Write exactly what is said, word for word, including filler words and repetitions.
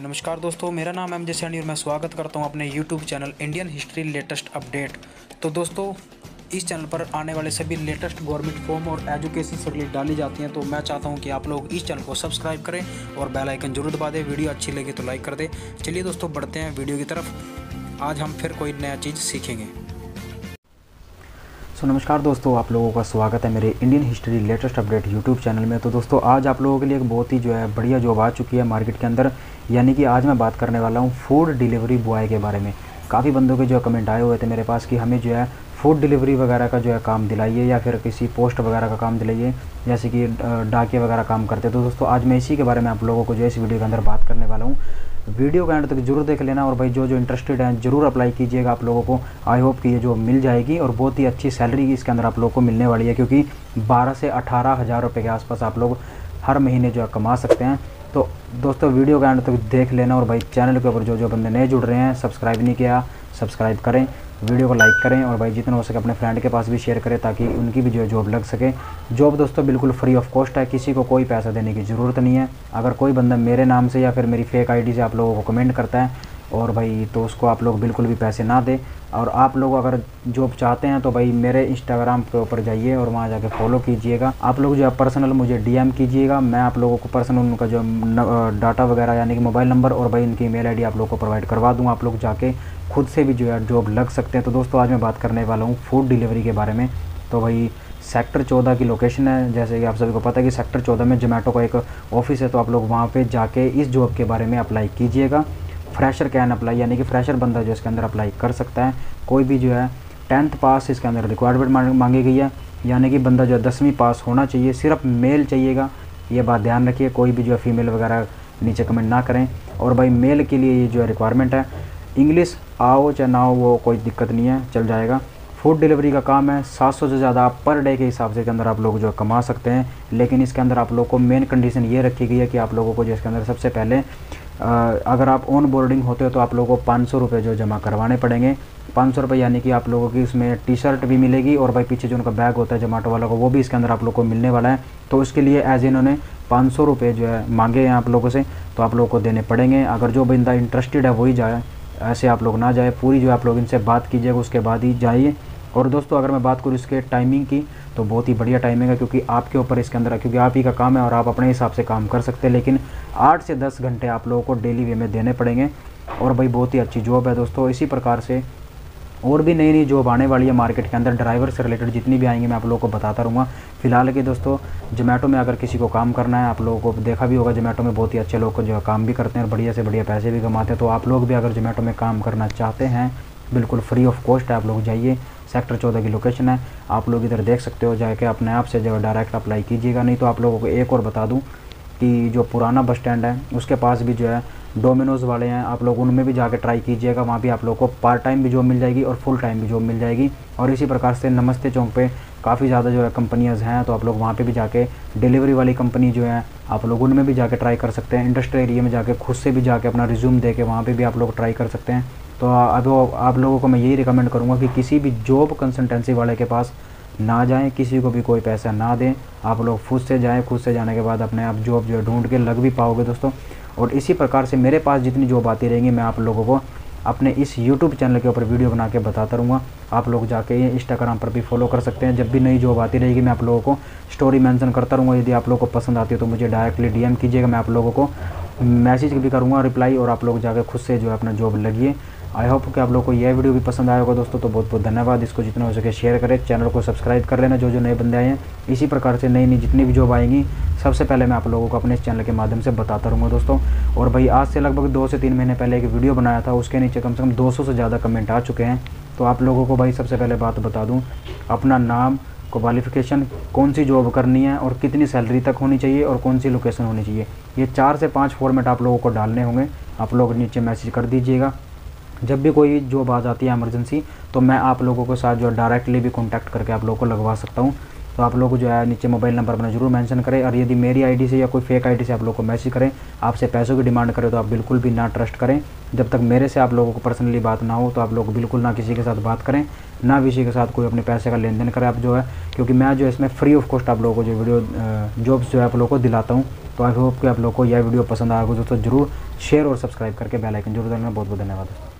नमस्कार दोस्तों, मेरा नाम एमजे सैनी और मैं स्वागत करता हूं अपने YouTube channel Indian history latest update. तो दोस्तों, इस चैनल पर आने वाले सभी लेटेस्ट गवर्नमेंट फॉर्म और एजुकेशन से रिलेटेड डाली जाती हैं। तो मैं चाहता हूं कि आप लोग इस चैनल को सब्सक्राइब करें और बेल आइकन जरूर दबा दें। वीडियो अच्छी लगी तो लाइक कर दें। चलिए दोस्तों, बढ़ते हैं वीडियो की तरफ। आज हम फिर कोई नया चीज़ सीखेंगे। सो so, नमस्कार दोस्तों, आप लोगों का स्वागत है मेरे Indian history latest update YouTube channel में। तो दोस्तों, आज आप लोगों के लिए एक बहुत ही जो है बढ़िया जॉब आ चुकी है मार्केट के अंदर, यानी कि आज मैं बात करने वाला हूँ फूड डिलीवरी बॉय के बारे में। काफ़ी बंदों के जो कमेंट आए हुए थे मेरे पास कि हमें जो है फूड डिलीवरी वगैरह का जो है काम दिलाइए, या फिर किसी पोस्ट वगैरह का काम दिलाइए, जैसे कि डाकिया वगैरह काम करते। तो दोस्तों, आज मैं इसी के बारे में आप लोगों को जो है इस वीडियो के अंदर बात करने वाला हूँ। वीडियो का एंड तक जरूर देख लेना और भाई जो जो इंटरेस्टेड हैं जरूर अप्लाई कीजिएगा। आप लोगों को आई होप कि ये जो मिल जाएगी और बहुत ही अच्छी सैलरी इसके अंदर आप लोगों को मिलने वाली है, क्योंकि बारह से अठारह हज़ार रुपये के आसपास आप लोग हर महीने जो है कमा सकते हैं। तो दोस्तों, वीडियो का एंड तक देख लेना और भाई चैनल के ऊपर जो जो बंदे नए जुड़ रहे हैं, सब्सक्राइब नहीं किया, सब्सक्राइब करें, वीडियो को लाइक करें और भाई जितना हो सके अपने फ्रेंड के पास भी शेयर करें ताकि उनकी भी जो है जॉब लग सके। जॉब दोस्तों बिल्कुल फ्री ऑफ कॉस्ट है, किसी को कोई पैसा देने की ज़रूरत नहीं है। अगर कोई बंदा मेरे नाम से या फिर मेरी फेक आईडी से आप लोगों को कमेंट करता है और भाई तो उसको आप लोग बिल्कुल भी पैसे ना दें। और आप लोग अगर जॉब चाहते हैं तो भाई मेरे इंस्टाग्राम के ऊपर जाइए और वहाँ जाके फॉलो कीजिएगा। आप लोग जो है पर्सनल मुझे डीएम कीजिएगा, मैं आप लोगों को पर्सनल उनका जो डाटा वगैरह यानी कि मोबाइल नंबर और भाई इनकी ईमेल आईडी आप लोगों को प्रोवाइड करवा दूँगा। आप लोग जाके खुद से भी जो है जॉब लग सकते हैं। तो दोस्तों, आज मैं बात करने वाला हूँ फूड डिलीवरी के बारे में। तो भाई सेक्टर चौदह की लोकेशन है, जैसे कि आप सभी को पता है कि सेक्टर चौदह में जोमेटो का एक ऑफिस है। तो आप लोग वहाँ पर जाके इस जॉब के बारे में अप्लाई कीजिएगा। फ्रेशर कैन अप्लाई, यानी कि फ्रेशर बंदा जो इसके अंदर अप्लाई कर सकता है। कोई भी जो है टेंथ पास इसके अंदर रिक्वायरमेंट मांगी गई है, यानी कि बंदा जो है दसवीं पास होना चाहिए। सिर्फ मेल चाहिएगा, ये बात ध्यान रखिए। कोई भी जो है फीमेल वगैरह नीचे कमेंट ना करें। और भाई मेल के लिए ये जो है रिक्वायरमेंट है। इंग्लिश आओ चाहे ना हो, वो कोई दिक्कत नहीं है, चल जाएगा। फूड डिलीवरी का काम है। सात सौ से ज़्यादा आप पर डे के हिसाब से इसके अंदर आप लोग जो कमा सकते हैं। लेकिन इसके अंदर आप लोग को मेन कंडीशन ये रखी गई है कि आप लोगों को जो इसके अंदर सबसे पहले अगर आप ऑन बोर्डिंग होते हो तो आप लोगों को पाँच सौ रुपये जो जमा करवाने पड़ेंगे। पाँच सौ रुपये यानी कि आप लोगों की उसमें टी शर्ट भी मिलेगी और भाई पीछे जो उनका बैग होता है जोमेटो वाला को, वो भी इसके अंदर आप लोग को मिलने वाला है। तो उसके लिए एज इन्होंने पाँच सौ रुपये जो है मांगे हैं आप लोगों से, तो आप लोगों को देने पड़ेंगे। अगर जो बंदा इंटरेस्टेड है वही जाए, ऐसे आप लोग ना जाए। पूरी जो आप लोग इनसे बात कीजिएगा उसके बाद ही जाइए। और दोस्तों, अगर मैं बात करूँ इसके टाइमिंग की तो बहुत ही बढ़िया टाइमिंग है, क्योंकि आपके ऊपर इसके अंदर है, क्योंकि आप ही का काम है और आप अपने हिसाब से काम कर सकते हैं। लेकिन आठ से दस घंटे आप लोगों को डेली वे में देने पड़ेंगे। और भाई बहुत ही अच्छी जॉब है दोस्तों। इसी प्रकार से और भी नई नई जॉब आने वाली है मार्केट के अंदर। ड्राइवर से रिलेटेड जितनी भी आएंगी मैं आप लोगों को बताता रहूँगा। फिलहाल के दोस्तों, जोमेटो में अगर किसी को काम करना है, आप लोगों को देखा भी होगा जोमेटो में बहुत ही अच्छे लोग को जो काम भी करते हैं और बढ़िया से बढ़िया पैसे भी कमाते हैं। तो आप लोग भी अगर जोमेटो में काम करना चाहते हैं, बिल्कुल फ्री ऑफ कॉस्ट है, आप लोग जाइए। सेक्टर चौदह की लोकेशन है, आप लोग इधर देख सकते हो, जाके अपने आप से जो डायरेक्ट अप्लाई कीजिएगा। नहीं तो आप लोगों को एक और बता दूँ कि जो पुराना बस स्टैंड है उसके पास भी जो है डोमिनोज वाले हैं, आप लोग उनमें भी जाके ट्राई कीजिएगा। वहाँ भी आप लोगों को पार्ट टाइम भी जॉब मिल जाएगी और फुल टाइम भी जॉब मिल जाएगी। और इसी प्रकार से नमस्ते चौक पे काफ़ी ज़्यादा जो है कंपनियाज़ हैं, तो आप लोग वहाँ पे भी जाके डिलीवरी वाली कंपनी जो है आप लोग उनमें भी जाके ट्राई कर सकते हैं। इंडस्ट्रियल एरिया में जाके खुद से भी जाके अपना रिज्यूम दे के वहाँ पर भी आप लोग ट्राई कर सकते हैं। तो अब आप लोगों को मैं यही रिकमेंड करूँगा कि किसी भी जॉब कंसल्टेंसी वाले के पास ना जाएं, किसी को भी कोई पैसा ना दें। आप लोग खुद से जाएं, खुद से जाने के बाद अपने आप जॉब जो है ढूंढ के लग भी पाओगे दोस्तों। और इसी प्रकार से मेरे पास जितनी जॉब आती रहेंगी मैं आप लोगों को अपने इस YouTube चैनल के ऊपर वीडियो बना के बताता रहूँगा। आप लोग जाके ये इंस्टाग्राम पर भी फॉलो कर सकते हैं। जब भी नई जॉब आती रहेगी मैं आप लोगों को स्टोरी मेंशन करता रहूँगा। यदि आप लोगों को पसंद आती है तो मुझे डायरेक्टली डीएम कीजिएगा, मैं आप लोगों को मैसेज भी करूँगा रिप्लाई। और आप लोग जाकर खुद से जो है अपना जॉब लगिए। आई होप कि आप लोगों को यह वीडियो भी पसंद आया होगा दोस्तों। तो बहुत बहुत धन्यवाद। इसको जितना हो सके शेयर करें, चैनल को सब्सक्राइब कर लेना जो जो नए बंदे आए हैं। इसी प्रकार से नई नई जितनी भी जॉब आएंगी सबसे पहले मैं आप लोगों को अपने इस चैनल के माध्यम से बताता रहूँगा दोस्तों। और भाई आज से लगभग दो से तीन महीने पहले एक वीडियो बनाया था, उसके नीचे कम से कम दो सौ से ज़्यादा कमेंट आ चुके हैं। तो आप लोगों को भाई सबसे पहले बात बता दूँ, अपना नाम, क्वालिफ़िकेशन, कौन सी जॉब करनी है और कितनी सैलरी तक होनी चाहिए और कौन सी लोकेशन होनी चाहिए, ये चार से पाँच फॉर्मेट आप लोगों को डालने होंगे। आप लोग नीचे मैसेज कर दीजिएगा। जब भी कोई जॉब आ जाती है इमरजेंसी तो मैं आप लोगों के साथ जो डायरेक्टली भी कॉन्टैक्ट करके आप लोगों को लगवा सकता हूँ। तो आप लोग जो है नीचे मोबाइल नंबर अपना जरूर मेंशन करें। और यदि मेरी आईडी से या कोई फेक आईडी से आप लोग को मैसेज करें, आपसे पैसों की डिमांड करें, तो आप बिल्कुल भी ना ट्रस्ट करें। जब तक मेरे से आप लोगों को पर्सनली बात ना हो तो आप लोग बिल्कुल ना किसी के साथ बात करें, ना किसी के साथ कोई अपने पैसे का लेन देन करें आप जो है, क्योंकि मैं जो इसमें फ्री ऑफ कॉस्ट आप लोगों को जो वीडियो जॉब्स जो है आप लोगों को दिलाता हूँ। तो आई होप कि आप लोगों को यह वीडियो पसंद आएगा दोस्तों, जरूर शेयर और सब्सक्राइब करके बेल आइकन जरूर दबाना। बहुत बहुत धन्यवाद।